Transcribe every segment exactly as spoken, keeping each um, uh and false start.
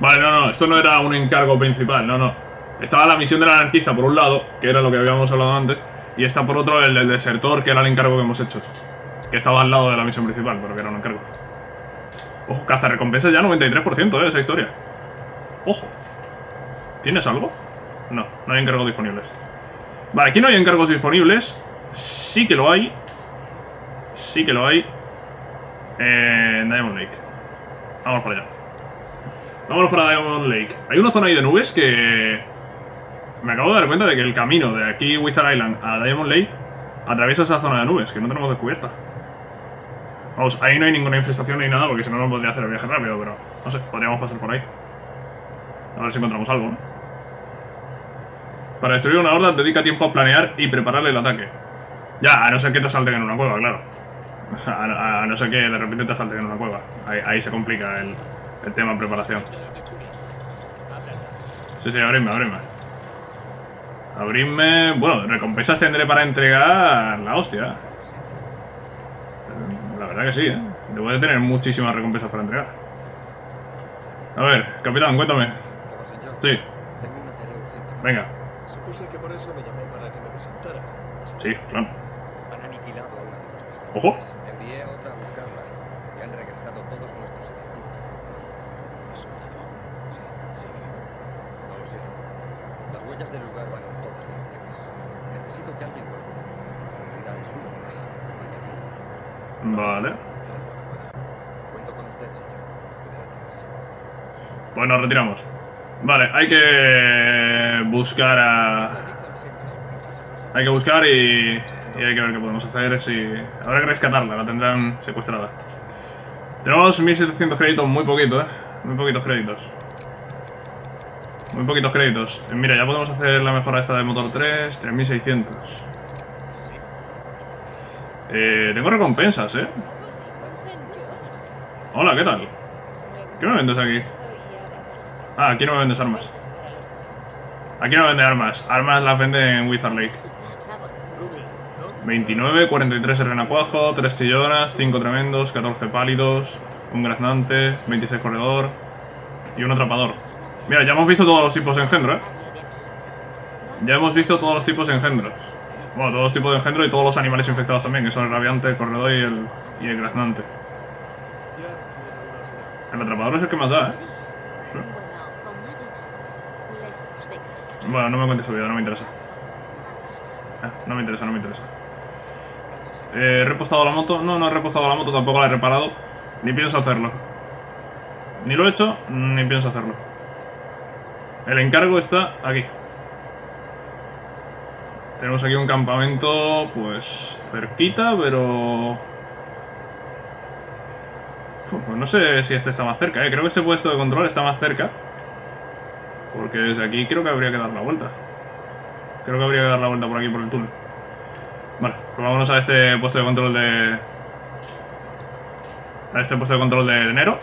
Vale, no, no, esto no era un encargo principal, no, no. Estaba la misión del anarquista por un lado, que era lo que habíamos hablado antes, y está por otro el del desertor, que era el encargo que hemos hecho, que estaba al lado de la misión principal, pero que era un encargo. Ojo, cazarrecompensas ya noventa y tres por ciento, eh, esa historia. Ojo. ¿Tienes algo? No, no hay encargos disponibles. Vale, aquí no hay encargos disponibles. Sí que lo hay. Sí que lo hay. Eh, Diamond Lake. Vamos para allá. Vámonos para Diamond Lake. Hay una zona ahí de nubes que... Me acabo de dar cuenta de que el camino de aquí, Wizard Island, a Diamond Lake, atraviesa esa zona de nubes, que no tenemos descubierta. Vamos, ahí no hay ninguna infestación ni nada, porque si no, no podría hacer el viaje rápido, pero... No sé, podríamos pasar por ahí. A ver si encontramos algo, ¿no? Para destruir una horda, dedica tiempo a planear y prepararle el ataque. Ya, a no ser que te salten en una cueva, claro. A, a no ser que de repente te salten en una cueva. Ahí, ahí se complica el... El tema de preparación. Sí, sí, abridme, abridme. Abridme... Bueno, recompensas tendré para entregar la hostia. La verdad que sí, ¿eh? Debo de tener muchísimas recompensas para entregar. A ver, capitán, cuéntame. Sí. Venga. Sí, claro. Ojo. Las huellas del lugar van en todas direcciones. Necesito que alguien con sus habilidades únicas vaya allí a mi lugar. Vale. Cuento con usted, señor. Puede retirarse. Pues nos retiramos. Vale, hay que buscar a... Hay que buscar y... y hay que ver qué podemos hacer. Si... Habrá que rescatarla, la tendrán secuestrada. Tenemos mil setecientos créditos, muy poquito, ¿eh? Muy poquitos créditos. Muy poquitos créditos. Mira, ya podemos hacer la mejora esta del motor tres. tres mil seiscientos. Eh, tengo recompensas, eh. Hola, ¿qué tal? ¿Qué me vendes aquí? Ah, aquí no me vendes armas. Aquí no me venden armas. Armas las venden en Wizard Lake. veintinueve, cuarenta y tres renacuajo, tres chillonas, cinco tremendos, catorce pálidos, un graznante, veintiséis corredor y un atrapador. Mira, ya hemos visto todos los tipos de engendros, ¿eh? Ya hemos visto todos los tipos de engendros. Bueno, todos los tipos de engendros y todos los animales infectados también, que son el rabiante, el corredor y el, y el graznante. El atrapador es el que más da, ¿eh? Sí. Bueno, no me cuentes su vida, no me interesa. Eh, no me interesa, no me interesa. Eh, ¿He repostado la moto? No, no he repostado la moto, tampoco la he reparado. Ni pienso hacerlo. Ni lo he hecho, ni pienso hacerlo. El encargo está aquí. Tenemos aquí un campamento, pues, cerquita, pero... Pues no sé si este está más cerca, ¿eh? Creo que este puesto de control está más cerca. Porque desde aquí creo que habría que dar la vuelta. Creo que habría que dar la vuelta por aquí, por el túnel. Vale, pues vámonos a este puesto de control de... A este puesto de control de enero.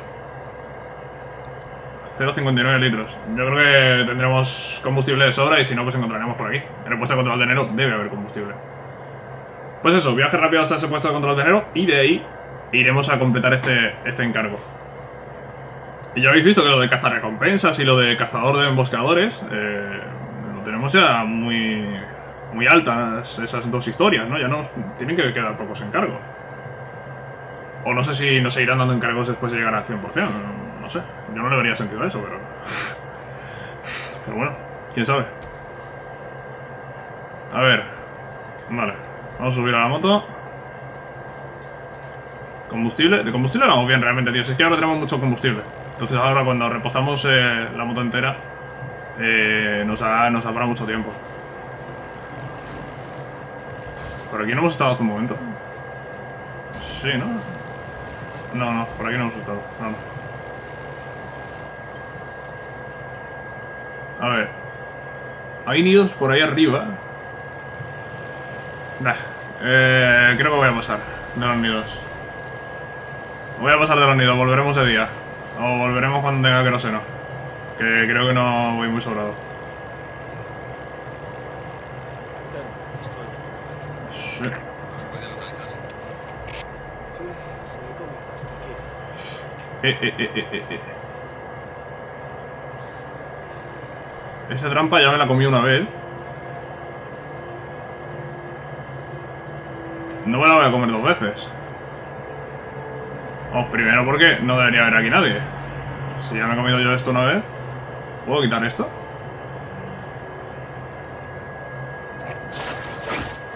cero coma cincuenta y nueve litros. Yo creo que tendremos combustible de sobra y si no, pues encontraremos por aquí. En el puesto de control de enero debe haber combustible. Pues eso, viaje rápido hasta ese puesto de control de enero y de ahí iremos a completar este, este encargo. Y ya habéis visto que lo de cazarrecompensas y lo de cazador de emboscadores eh, lo tenemos ya muy, muy altas esas dos historias, ¿no? Ya nos tienen que quedar pocos encargos. O no sé si nos seguirán dando encargos después de llegar al cien por cien, no, no sé. Yo no le vería sentido a eso, pero... Pero bueno, quién sabe. A ver. Vale. Vamos a subir a la moto. Combustible. De combustible vamos bien realmente, tío. Si es que ahora tenemos mucho combustible. Entonces ahora cuando repostamos eh, la moto entera, eh, nos, ha, nos habrá mucho tiempo. Por aquí no hemos estado hace un momento. Sí, ¿no? No, no. Por aquí no hemos estado. No, no. A ver. Hay nidos por ahí arriba. Nah. Eh, creo que voy a pasar de los nidos. Voy a pasar de los nidos. Volveremos de día. O volveremos cuando tenga queroseno. Que creo que no voy muy sobrado. Sí. Eh, eh, eh, eh, eh. Esa trampa ya me la comí una vez. No me la voy a comer dos veces. O primero porque no debería haber aquí nadie. Si ya me he comido yo esto una vez. ¿Puedo quitar esto?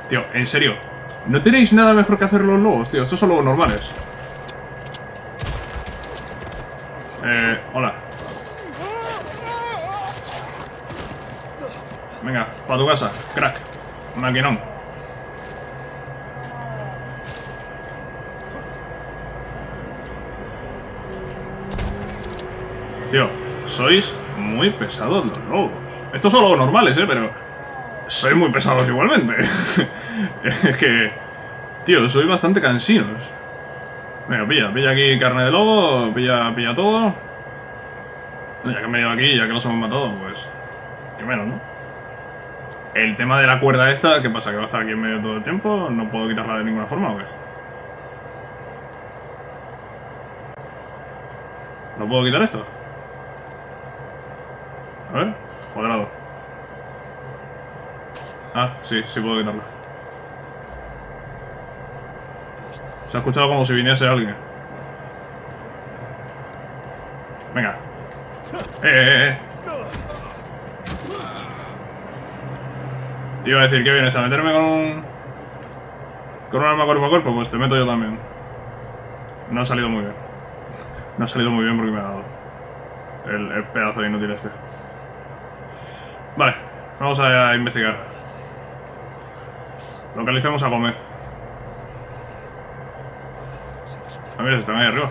Tío, en serio, ¿no tenéis nada mejor que hacer los lobos, tío? Estos son lobos normales. Eh, hola. Venga, para tu casa, crack. Maquinón. Tío, sois muy pesados los lobos. Estos son lobos normales, eh, pero... sois muy pesados igualmente. Es que... tío, sois bastante cansinos. Venga, pilla, pilla aquí carne de lobo, pilla, pilla todo. Ya que han venido aquí, ya que los hemos matado, pues... que menos, ¿no? El tema de la cuerda esta, ¿qué pasa? ¿Que va a estar aquí en medio todo el tiempo? ¿No puedo quitarla de ninguna forma o qué? ¿No puedo quitar esto? A ver, cuadrado. Ah, sí, sí puedo quitarla. Se ha escuchado como si viniese alguien. Venga. Eh, eh, eh. Iba a decir, ¿qué vienes? ¿A meterme con un... con un arma cuerpo a cuerpo? Pues te meto yo también. No ha salido muy bien. No ha salido muy bien porque me ha dado el, el pedazo de inútil este. Vale, vamos a investigar. Localicemos a Gómez. Ah, mira, están ahí arriba.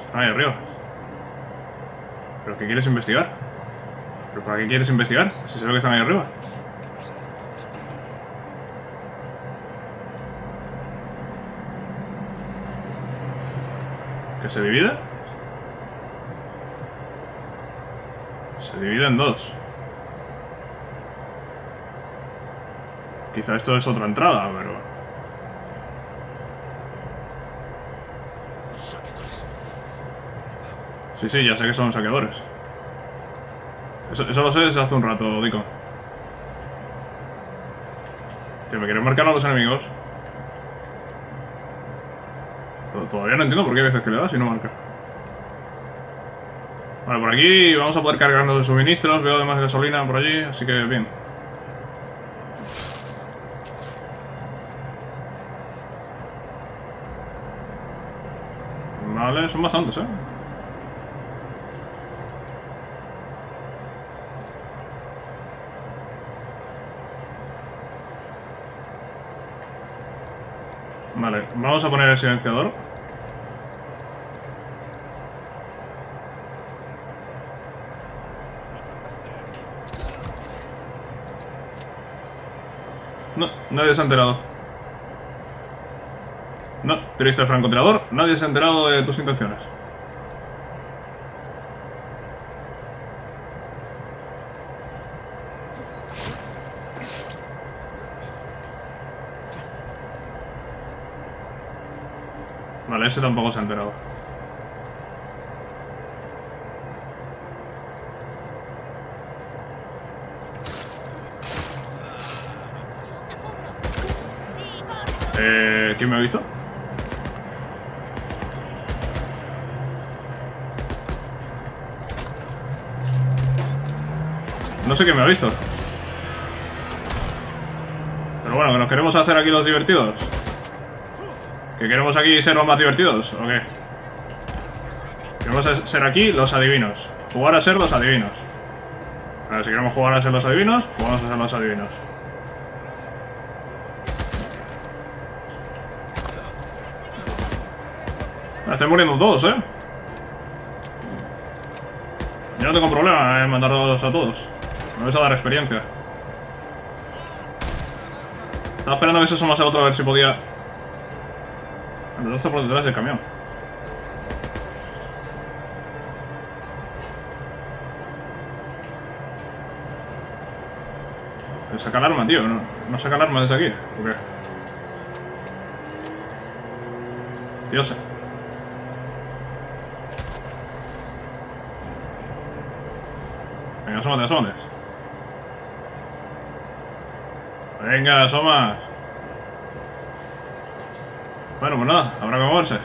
Están ahí arriba. ¿Pero qué quieres investigar? ¿Pero para qué quieres investigar? Si se ve que están ahí arriba. ¿Que se divide? Se divide en dos. Quizá esto es otra entrada, pero... Sí, sí, ya sé que son saqueadores. Eso, eso lo sé desde hace un rato, Dico. Tío, me quieren marcar a los enemigos. Todavía no entiendo por qué hay veces que le das y no marca. Vale, por aquí vamos a poder cargarnos de suministros. Veo además gasolina por allí, así que bien. Vale, son bastantes, eh. Vale, vamos a poner el silenciador. No, nadie se ha enterado. No, triste francotirador, nadie se ha enterado de tus intenciones. Vale, ese tampoco se ha enterado. Eh, ¿quién me ha visto? No sé quién me ha visto. Pero bueno, que nos queremos hacer aquí los divertidos. ¿Que queremos aquí ser los más divertidos o qué? Queremos ser aquí los adivinos. Jugar a ser los adivinos. Pero si queremos jugar a ser los adivinos, jugamos a ser los adivinos. Me están muriendo todos, ¿eh? Yo no tengo problema en mandarlos a todos. Me vais a dar experiencia. Estaba esperando a que se asomase el otro a ver si podía... Lanza por detrás del camión. Pero saca el arma, tío. No, no saca el arma desde aquí. ¿Por qué? Tío, asómate, asómate. Venga, asomas. Bueno, pues nada, habrá que moverse.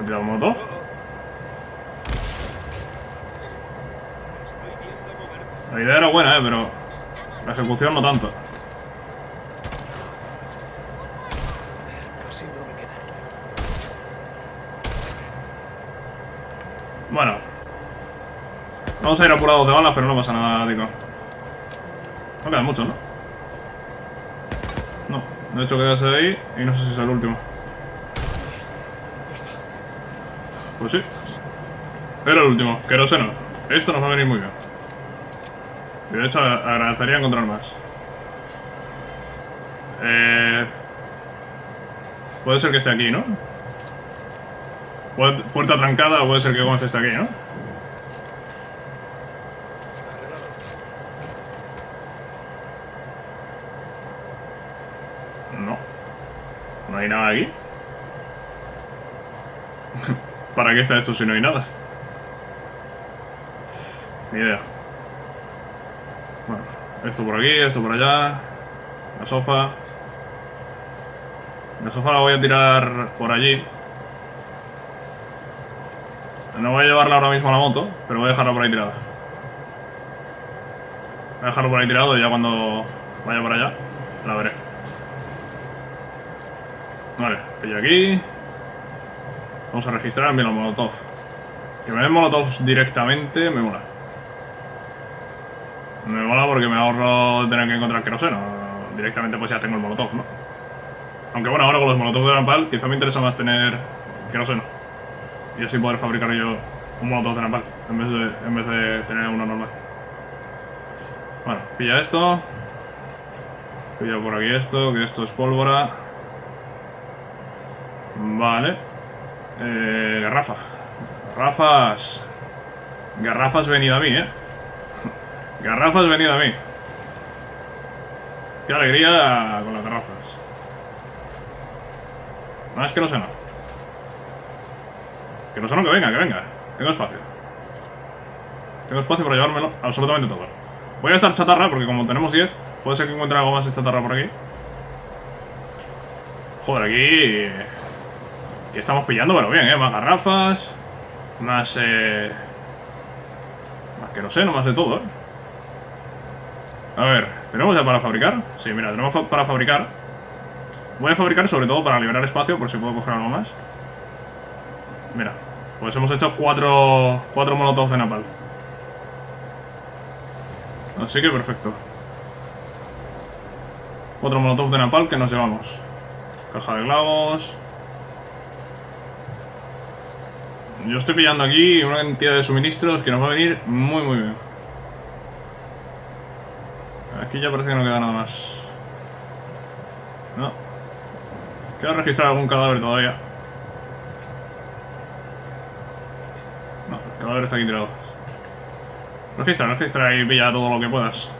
¿He tirado moto? La idea era buena, eh, pero la ejecución no tanto. Bueno, vamos a ir apurados de balas, pero no pasa nada, digo. No quedan muchos, ¿no? No, de hecho quedas ahí y no sé si es el último. Pues sí, era el último, queroseno. Esto nos va a venir muy bien. Y de hecho agradecería encontrar más. Eh... Puede ser que esté aquí, ¿no? Puerta trancada, puede ser que Gómez esté aquí, ¿no? No. No hay nada aquí. ¿Para qué está esto si no hay nada? Ni idea. Bueno, esto por aquí, esto por allá. La sofa. La sofa la voy a tirar por allí. No voy a llevarla ahora mismo a la moto, pero voy a dejarla por ahí tirada. Voy a dejarlo por ahí tirado y ya cuando vaya para allá la veré. Vale, pillo aquí. Vamos a registrar bien los molotovs. Que me den molotovs directamente me mola. Me mola porque me ahorro de tener que encontrar queroseno. Directamente pues ya tengo el molotov, ¿no? Aunque bueno, ahora con los molotovs de Napal quizá me interesa más tener queroseno. Y así poder fabricar yo un molotov de napal en vez de, en vez de tener uno normal. Bueno, pilla esto. Pilla por aquí esto, que esto es pólvora. Vale. Eh, garrafa. Garrafas. Garrafas venida a mí, eh. Garrafas venida a mí. Qué alegría con las garrafas. Más que no sé nada. Que no solo que venga, que venga. Tengo espacio. Tengo espacio para llevármelo absolutamente todo. Voy a estar chatarra porque como tenemos diez, puede ser que encuentre algo más de chatarra por aquí. Joder, aquí... que estamos pillando, pero bien, ¿eh? Más garrafas. Más, eh... más que no sé, no más de todo, ¿eh? A ver, ¿tenemos ya para fabricar? Sí, mira, tenemos fa para fabricar. Voy a fabricar sobre todo para liberar espacio, por si puedo coger algo más. Mira, pues hemos hecho cuatro, cuatro molotovs de napal. Así que perfecto. Cuatro molotovs de napal que nos llevamos. Caja de clavos. Yo estoy pillando aquí una cantidad de suministros que nos va a venir muy muy bien. Aquí ya parece que no queda nada más. No. Queda registrar algún cadáver todavía. A ver, está aquí tirado. Registra, registra y pilla todo lo que puedas.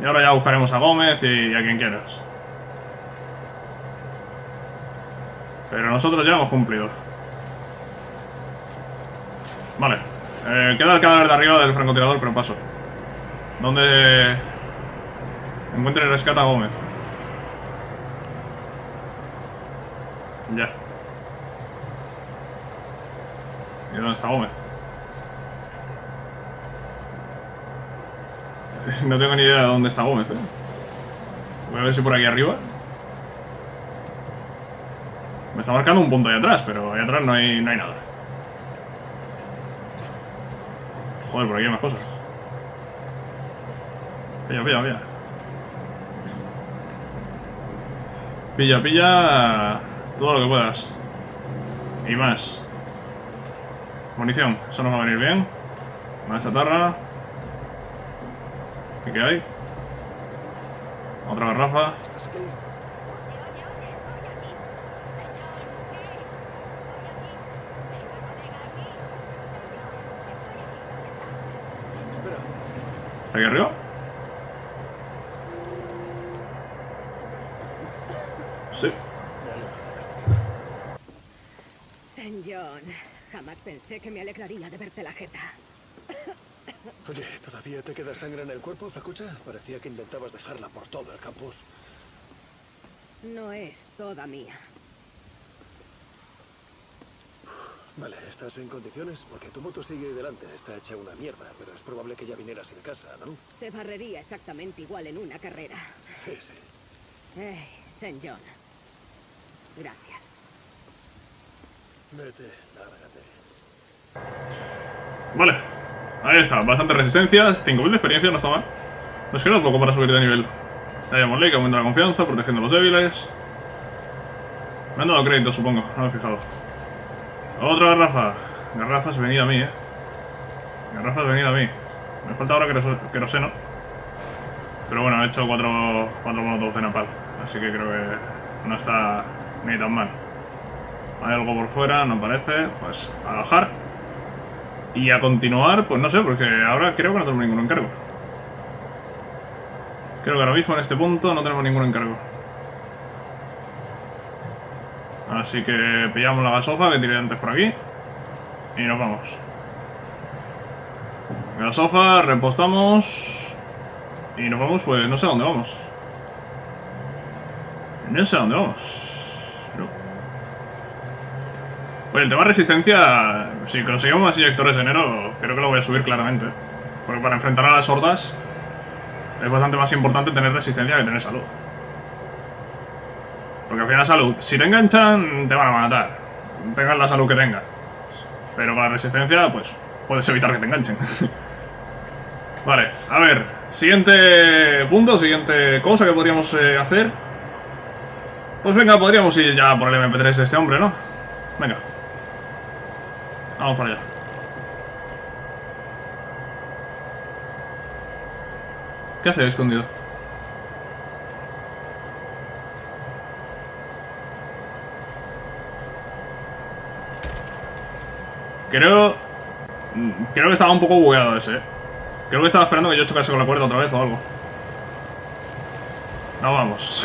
Y ahora ya buscaremos a Gómez y a quien quieras. Pero nosotros ya hemos cumplido. Vale. Eh, queda el cadáver de arriba del francotirador, pero paso. Donde encuentre y rescata a Gómez. Ya. ¿Y dónde está Gómez? No tengo ni idea de dónde está Gómez, eh. Voy a ver si por aquí arriba. Me está marcando un punto ahí atrás, pero ahí atrás no hay, no hay nada. Joder, por aquí hay más cosas. Pilla, pilla, pilla. Pilla, pilla todo lo que puedas. Y más. Munición, eso nos va a venir bien. Más chatarra. ¿Y qué hay? Otra garrafa. ¿Está aquí arriba? Sí. Saint John, jamás pensé que me alegraría de verte la jeta. Oye, ¿todavía te queda sangre en el cuerpo, Facucha? Parecía que intentabas dejarla por todo el campus. No es toda mía. Vale, ¿estás en condiciones? Porque tu moto sigue delante, está hecha una mierda, pero es probable que ya vinieras sin casa, ¿no? Te barrería exactamente igual en una carrera. Sí, sí. Eh, Saint John. Gracias. Vete, lárgate. Vale, ahí está, bastantes resistencias, cinco mil de experiencia, no está mal. Nos queda poco para subir de nivel. Diamond Lake aumenta la confianza, protegiendo a los débiles. Me han dado crédito, supongo, no me he fijado. Otra garrafa. Garrafas venida a mí, eh. Garrafas venida a mí. Me falta ahora queroseno. Pero bueno, he hecho cuatro, cuatro monotos de napal. Así que creo que no está ni tan mal. Hay algo por fuera, no parece. Pues a bajar. Y a continuar, pues no sé, porque ahora creo que no tenemos ningún encargo. Creo que ahora mismo en este punto no tenemos ningún encargo. Así que pillamos la gasofa que tiré antes por aquí y nos vamos. Gasofa, repostamos y nos vamos, pues no sé a dónde vamos. No sé a dónde vamos. No. Pues el tema de resistencia, si conseguimos más inyectores de enero, creo que lo voy a subir claramente. Porque para enfrentar a las hordas es bastante más importante tener resistencia que tener salud. Porque al final salud, si te enganchan, te van a matar. Tengas la salud que tengas. Pero con la resistencia, pues, puedes evitar que te enganchen. Vale, a ver. Siguiente punto, siguiente cosa que podríamos eh, hacer. Pues venga, podríamos ir ya por el eme pe tres de este hombre, ¿no? Venga. Vamos para allá. ¿Qué hace escondido? Creo... Creo que estaba un poco bugueado ese. Creo que estaba esperando que yo chocase con la cuerda otra vez o algo. No, vamos.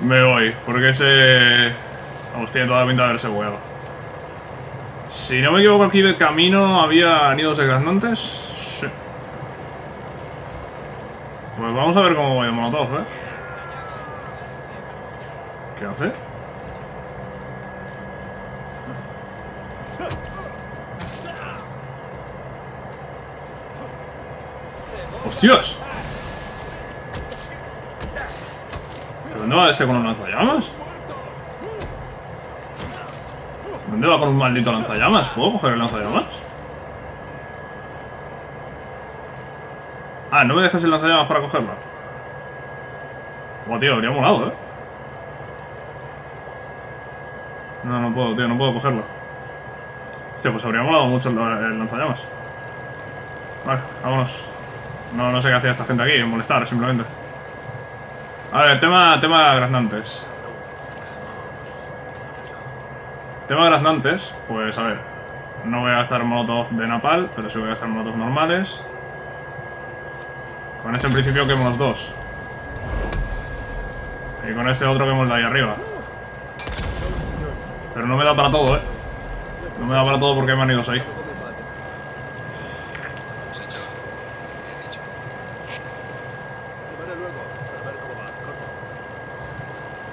Me voy, porque ese... Vamos, tiene toda la pinta de haberse bugueado. Si no me equivoco, aquí de camino había nidos desgraznantes. Sí. Pues vamos a ver cómo voy el molotov, ¿eh? ¿Qué hace? ¡Hostias! ¿Pero dónde va este con un lanzallamas? ¿Dónde va con un maldito lanzallamas? ¿Puedo coger el lanzallamas? Ah, no me dejas el lanzallamas para cogerla. Buah, tío, habría molado, eh. No, no puedo, tío, no puedo cogerla. Hostia, pues habría molado mucho el, el lanzallamas. Vale, vámonos. No, no sé qué hacía esta gente aquí, molestar, simplemente. A ver, tema, tema graznantes. Tema graznantes, pues a ver. No voy a gastar molotov de napal, pero sí voy a gastar molotov normales. Con este en principio quemo los dos. Y con este otro quemo el de ahí arriba. Pero no me da para todo, eh. No me da para todo porque me han ido ahí.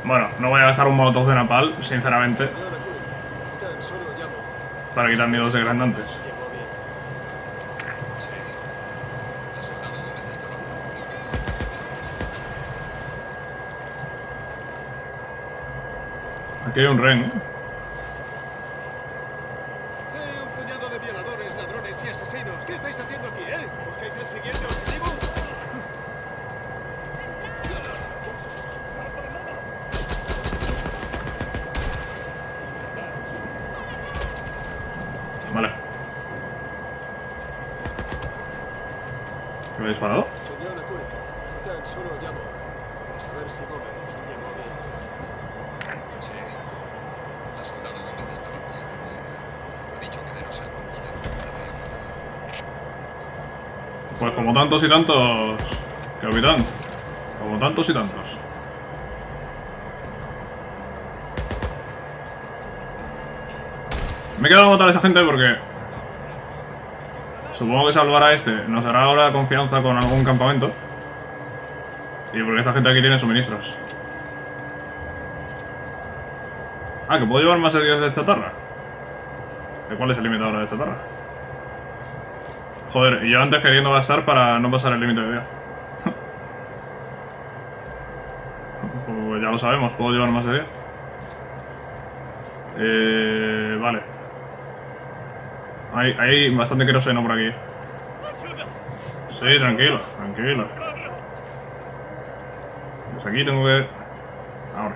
Bueno, no voy a gastar un molotov de napal, sinceramente. Para quitar nidos desgraznantes. Aquí hay un rehén, ¿eh? Sí, un puñado de violadores, ladrones y asesinos. ¿Qué estáis haciendo aquí, eh? ¿Buscáis el siguiente objetivo? Vale. ¿Me he disparado? Señor Nakure, tan solo llamo para saber si Gómez llegó bien. Sí. La soldado Gómez estaba muy agradecida. Ha dicho que de no ser por usted, habría matado. Pues como tantos y tantos, capitán. Como tantos y tantos. Me he quedado a matar a esa gente porque supongo que salvar a este nos hará ahora confianza con algún campamento. Y porque esta gente aquí tiene suministros. Ah, que puedo llevar más heridos de chatarra. ¿De cuál es el límite ahora de chatarra? Joder, y yo antes queriendo gastar para no pasar el límite de vida. Pues ya lo sabemos, puedo llevar más de diez. Eh, vale. Hay, hay bastante queroseno por aquí. Sí, tranquilo, tranquilo. Pues aquí tengo que... Ahora.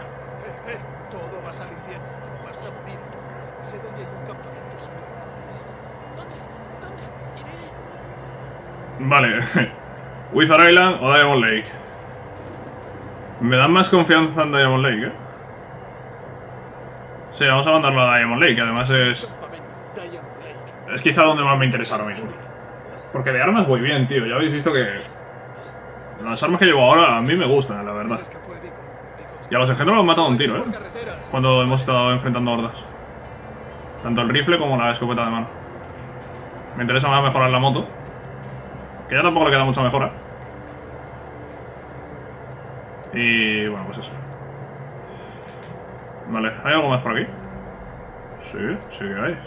Todo va a salir bien. Vas a morir. Sé dónde hay un campamento. ¿Dónde? ¿Dónde? Iré. Vale. Wizard Island o Diamond Lake. Me dan más confianza en Diamond Lake, ¿eh? Sí, vamos a mandarlo a Diamond Lake, que además es... Es quizá donde más me interesa ahora mismo. Porque de armas voy bien, tío. Ya habéis visto que... Las armas que llevo ahora a mí me gustan, la verdad. Y a los engendros los han matado un tiro, ¿eh? Cuando hemos estado enfrentando hordas. Tanto el rifle como la escopeta de mano. Me interesa más mejorar la moto. Que ya tampoco le queda mucha mejora. Y bueno, pues eso. Vale, ¿hay algo más por aquí? Sí, sí que hay.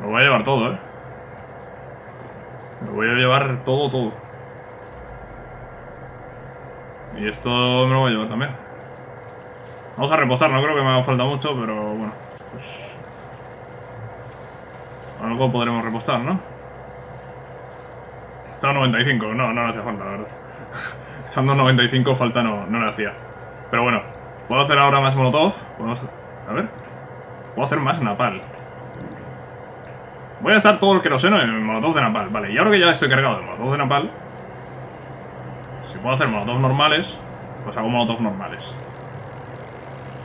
Lo voy a llevar todo, eh. Lo voy a llevar todo, todo. Y esto me lo voy a llevar también. Vamos a repostar, no creo que me haga falta mucho, pero bueno, pues... Algo podremos repostar, ¿no? Está a noventa y cinco, no, no le hacía falta, la verdad. Estando noventa y cinco, falta no, no le hacía. Pero bueno, puedo hacer ahora más molotov. A ver. Puedo hacer más napal. Voy a gastar todo el queroseno en molotov de napal. Vale, y ahora que ya estoy cargado de molotov de napal, si puedo hacer molotov normales, pues hago molotov normales.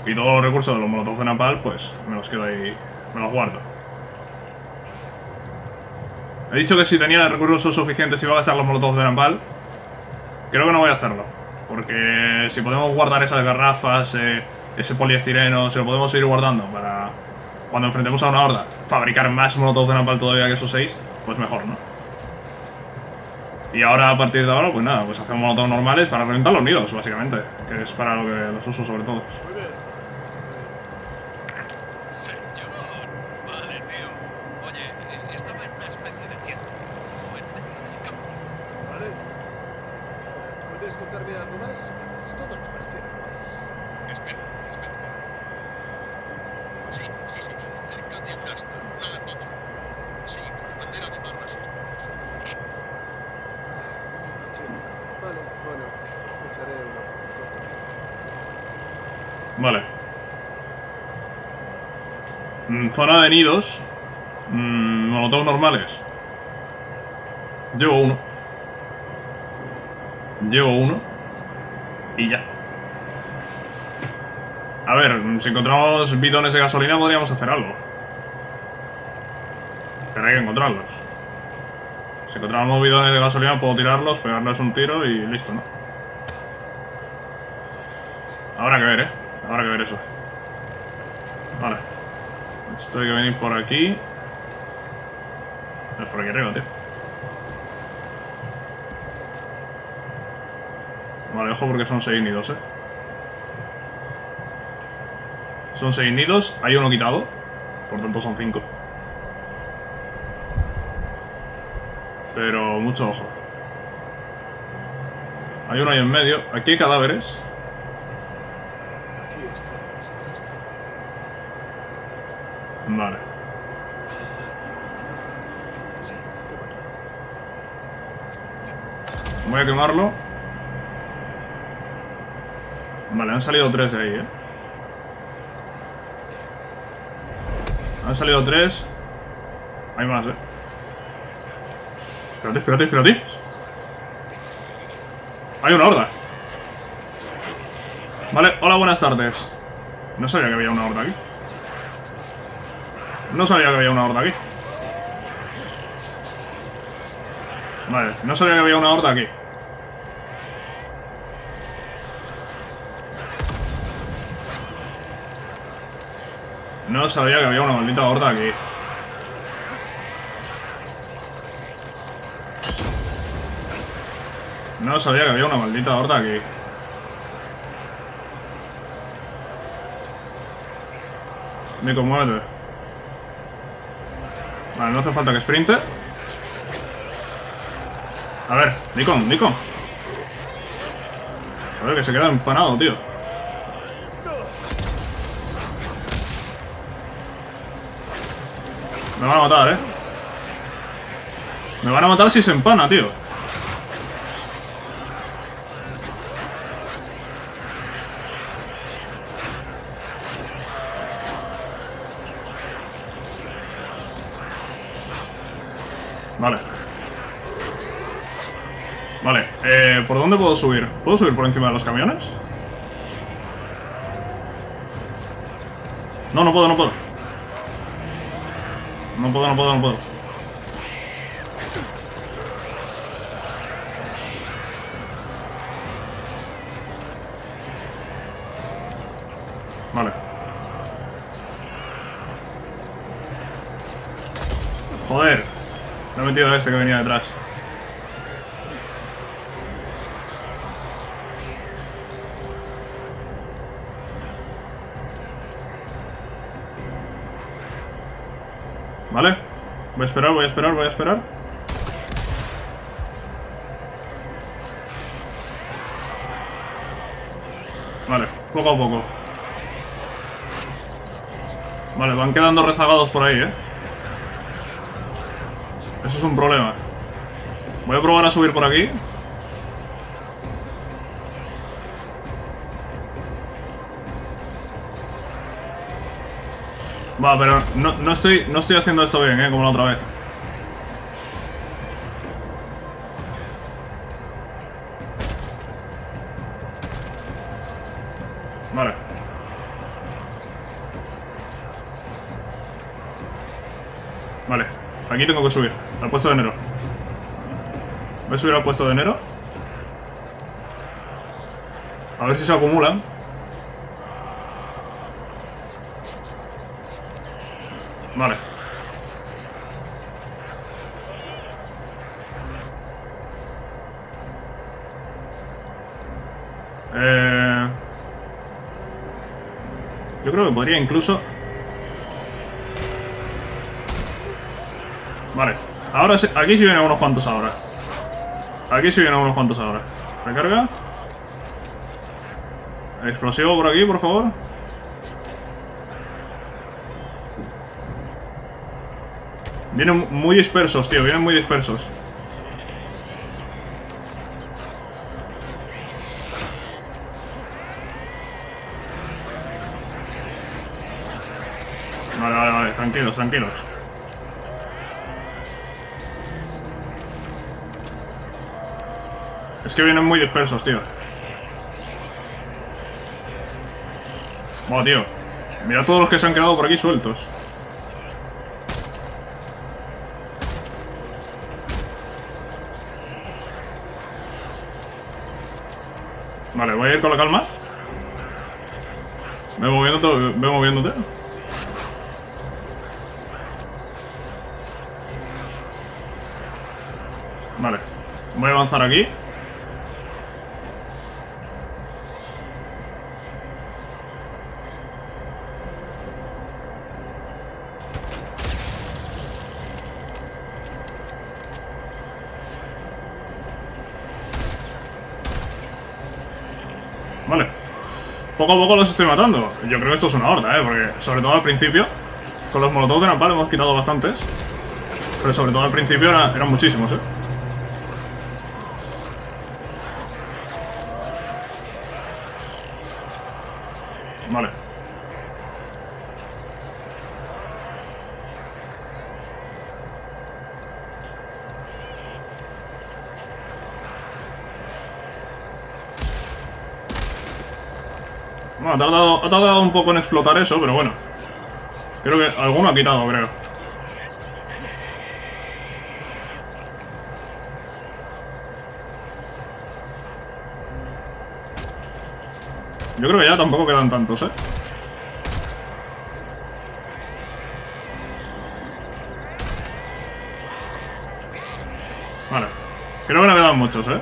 Y todos los recursos de los molotov de napal, pues me los quedo ahí. Me los guardo. He dicho que si tenía recursos suficientes iba a gastar los molotov de napal. Creo que no voy a hacerlo, porque si podemos guardar esas garrafas, eh, ese poliestireno, se lo podemos ir guardando para cuando enfrentemos a una horda, fabricar más molotov de napal todavía que esos seis, pues mejor, ¿no? Y ahora, a partir de ahora, pues nada, pues hacemos molotov normales para reventar los nidos, básicamente, que es para lo que los uso sobre todo. Vale. Mm, zona de nidos. Mm, molotov normales. Llevo uno. Llevo uno. Y ya. A ver, si encontramos bidones de gasolina podríamos hacer algo. Pero hay que encontrarlos. Si encontramos bidones de gasolina puedo tirarlos, pegarles un tiro y listo, ¿no? Habrá que ver, ¿eh? Habrá que ver eso. Vale. Esto hay que venir por aquí. No es por aquí arriba, tío. Vale, ojo porque son seis nidos, eh. Son seis nidos, hay uno quitado. Por tanto son cinco. Pero mucho ojo. Hay uno ahí en medio. Aquí hay cadáveres. Vale. Voy a quemarlo. Vale, han salido tres de ahí, eh. Han salido tres. Hay más, eh. Espérate, espérate, espérate. Hay una horda. Vale, hola, buenas tardes. No sabía que había una horda aquí. No sabía que había una horda aquí. Vale, no sabía que había una horda aquí. No sabía que había una maldita horda aquí. No sabía que había una maldita horda aquí. Nico, muévete. Vale, no hace falta que sprinte. A ver, Nico, Nico. A ver, que se queda empanado, tío. Me van a matar, eh. Me van a matar si se empana, tío. Vale. Vale, eh, ¿por dónde puedo subir? ¿Puedo subir por encima de los camiones? No, no puedo, no puedo. No puedo, no puedo, no puedo. Vale. Joder. Me he metido a este que venía detrás. Vale, voy a esperar, voy a esperar, voy a esperar. Vale, poco a poco. Vale, van quedando rezagados por ahí, eh. Eso es un problema. Voy a probar a subir por aquí. Va, pero no, no, estoy, no estoy haciendo esto bien, eh, como la otra vez. Vale. Vale, aquí tengo que subir, al puesto de enero. Voy a subir al puesto de enero. A ver si se acumulan. Vale. Eh... Yo creo que podría incluso... Vale. Ahora sí, aquí sí vienen unos cuantos ahora. Aquí sí vienen unos cuantos ahora. Recarga. Explosivo por aquí, por favor. Vienen muy dispersos, tío, vienen muy dispersos. Vale, vale, vale, tranquilos, tranquilos. Es que vienen muy dispersos, tío. Buah, tío. Mira todos los que se han quedado por aquí sueltos. Vale, voy a ir con la calma. Ve moviéndote, ve moviéndote. Vale, voy a avanzar aquí. Vale, poco a poco los estoy matando. Yo creo que esto es una horda, eh, porque sobre todo al principio, con los molotov de napalm hemos quitado bastantes. Pero sobre todo al principio era, eran muchísimos, eh. Vale. Bueno, ha tardado, ha tardado un poco en explotar eso, pero bueno. Creo que alguno ha quitado, creo. Yo creo que ya tampoco quedan tantos, eh. Creo que no me dan muchos, ¿eh?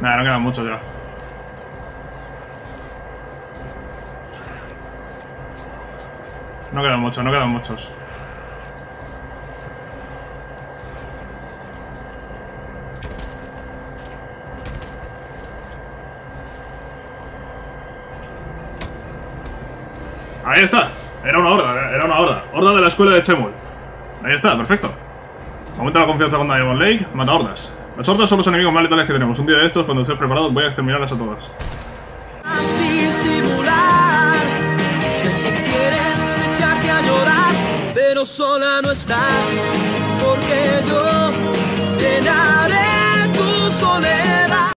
Nada, no quedan muchos ya. No quedan muchos, no quedan muchos. Ahí está. Era una horda, era una horda. Horda de la escuela de Chemul. Ahí está, perfecto. Aumenta la confianza con Diamond Lake, mata hordas. Las hordas son los enemigos más letales que tenemos. Un día de estos, cuando estés preparado, voy a exterminarlas a todas. Sola no estás, porque